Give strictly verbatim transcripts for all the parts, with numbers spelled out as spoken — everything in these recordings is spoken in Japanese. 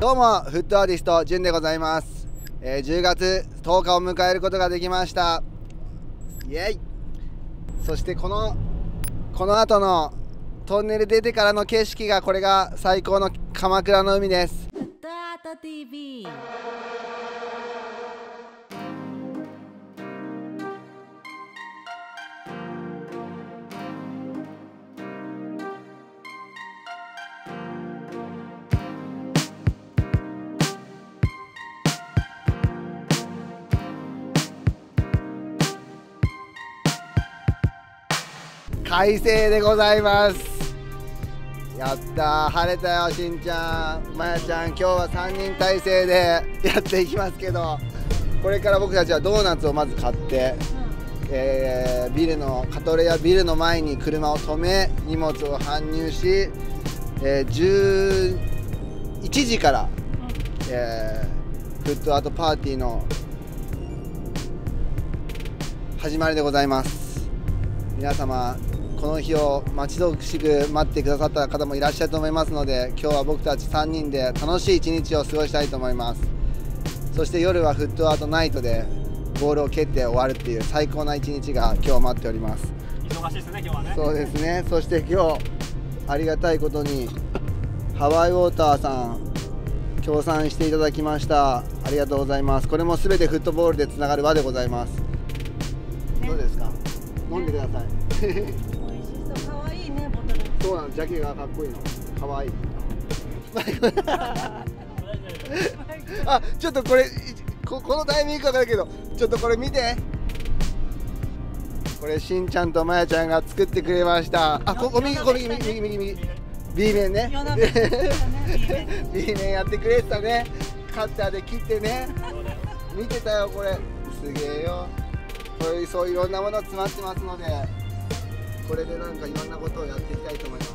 どうもフットアーティストじゅんでございます、えー、じゅうがつとおかを迎えることができました。イエイ。そしてこのこの後のトンネル出てからの景色が、これが最高の鎌倉の海です。フットアート ティーブイ。快晴でございます。やったー、晴れたよ。しんちゃん、まやちゃん、今日はさんにんたいせいでやっていきますけど、これから僕たちはドーナツをまず買って、うんえー、ビルのカトレアビルの前に車を止め、荷物を搬入し、えー、じゅういちじから、うんえー、フットアートパーティーの始まりでございます。皆様、この日を待ち遠しく待ってくださった方もいらっしゃると思いますので、今日は僕たちさんにんで楽しい一日を過ごしたいと思います。そして夜はフットアートナイトでボールを蹴って終わるっていう最高な一日が今日待っております。忙しいですね今日はね。そうですね。そして今日ありがたいことにハワイウォーターさん協賛していただきました。ありがとうございます。これも全てフットボールでつながる輪でございます、ね、どうですか、ね、飲んでください。可愛いね、ボトル。そうなの、ジャケがかっこいいの。可愛い。あ、ちょっとこれ、こ、このタイミングわかるけど、ちょっとこれ見て。これしんちゃんとまやちゃんが作ってくれました。あ、ここ右、こ右、右、右、右。B 面ね。B 面やってくれてたね。カッターで切ってね。見てたよ、これ。すげえよ。こういう、そういろんなもの詰まってますので。これでなんかいろんなことをやっていきたいと思います。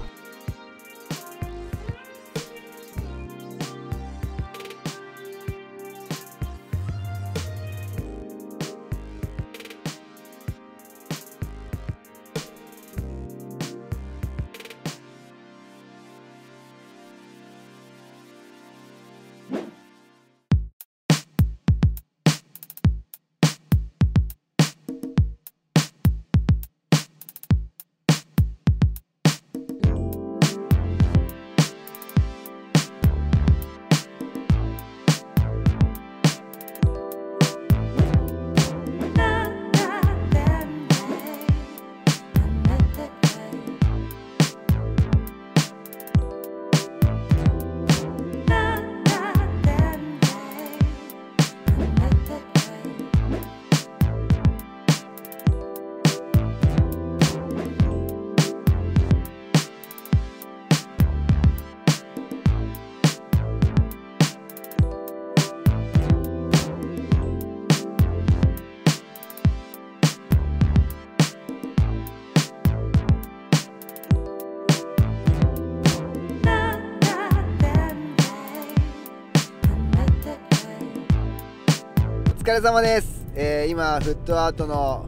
お疲れ様です、えー、今フットアートの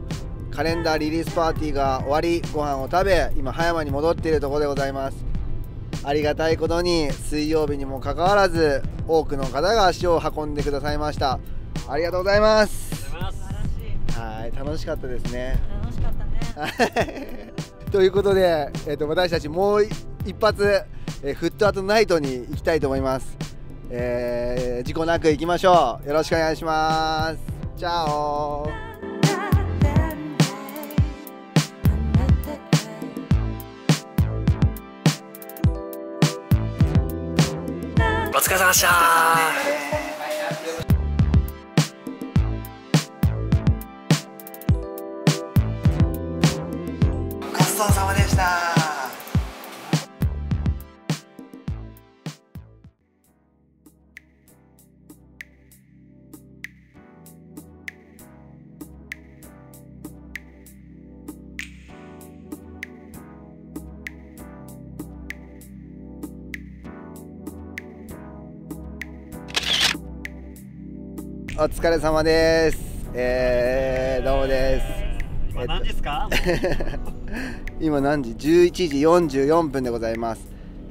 カレンダーリリースパーティーが終わり、ご飯を食べ、今葉山に戻っているところでございます。ありがたいことに水曜日にもかかわらず多くの方が足を運んでくださいました。ありがとうございます。はい、楽しかったですね。楽しかったね。ということで、えー、と私たちもう一発、えー、フットアートナイトに行きたいと思います。えー、事故なく行きましょう。よろしくお願いします。チャオ。お疲れ様でした。お疲れ様です、えー、どうもです。今何時ですか？今何時？じゅういちじよんじゅうよんぷんでございます。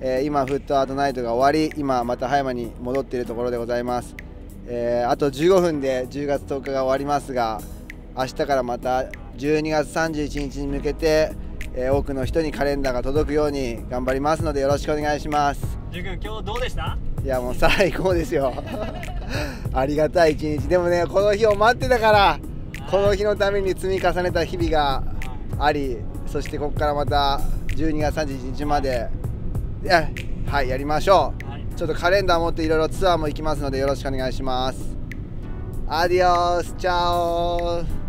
えー、今フットアートナイトが終わり、今また葉山に戻っているところでございます。えー、あとじゅうごふんでじゅうがつとおかが終わりますが、明日からまたじゅうにがつさんじゅういちにちに向けて、えー、多くの人にカレンダーが届くように頑張りますのでよろしくお願いします。ジュ君、今日どうでした？いやもう最高ですよありがたい一日でもね、この日を待ってたからこの日のために積み重ねた日々があり、そしてここからまたじゅうにがつさんじゅういちにちまで、いや、はい、やりましょう。はい、ちょっとカレンダー持っていろいろツアーも行きますのでよろしくお願いします。アディオスチャオ。